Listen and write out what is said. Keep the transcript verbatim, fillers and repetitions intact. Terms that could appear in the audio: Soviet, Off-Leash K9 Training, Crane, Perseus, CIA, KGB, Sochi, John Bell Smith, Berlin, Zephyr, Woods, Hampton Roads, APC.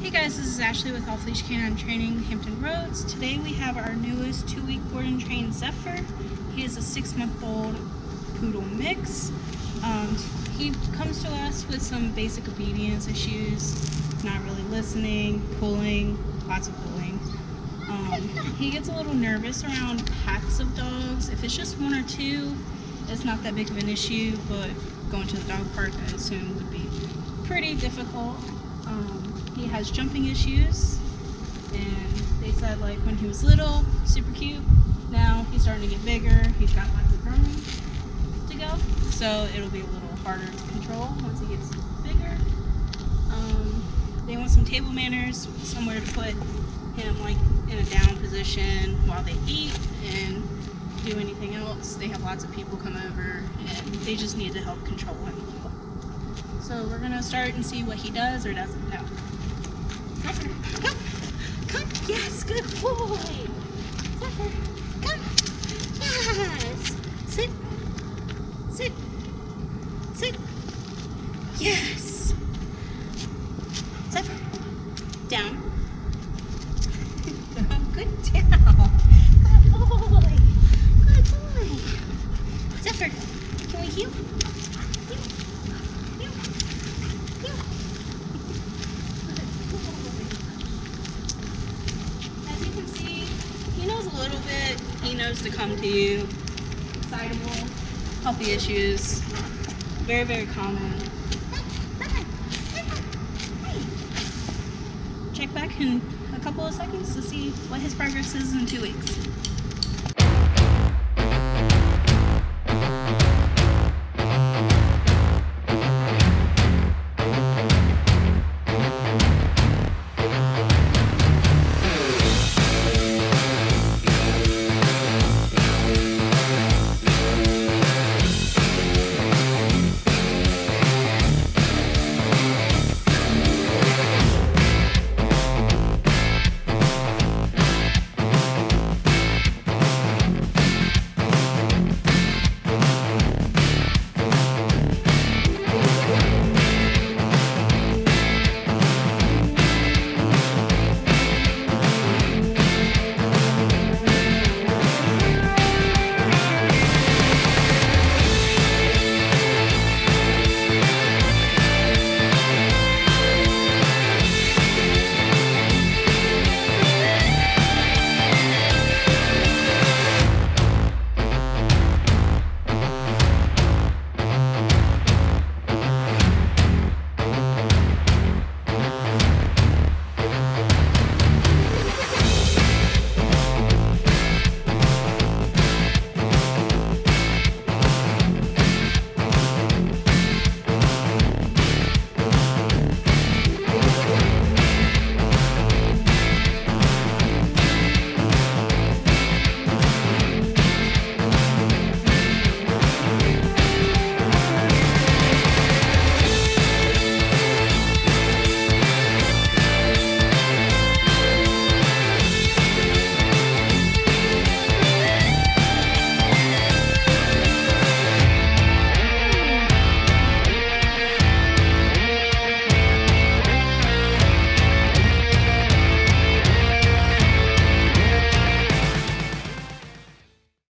Hey guys, this is Ashley with Off-Leash K nine Training, Hampton Roads. Today we have our newest two-week board and train, Zephyr. He is a six-month-old poodle mix. Um, he comes to us with some basic obedience issues, not really listening, pulling, lots of pulling. Um, he gets a little nervous around packs of dogs. If it's just one or two, it's not that big of an issue, but going to the dog park, I assume, would be pretty difficult. Um, He has jumping issues, and they said like when he was little, super cute. Now he's starting to get bigger. He's got lots of room to go, so it'll be a little harder to control once he gets bigger. Um, they want some table manners, somewhere to put him like in a down position while they eat and do anything else. They have lots of people come over, and they just need to help control him a little. So we're gonna start and see what he does or doesn't know. Zephyr, come, come, yes, good boy. Zephyr, come, yes, sit, sit, sit, yes. Zephyr, down, good, down, good boy, good boy. Zephyr, can we heal? He knows to come to you. Excitable, healthy issues, very, very common. Check back in a couple of seconds to see what his progress is in two weeks.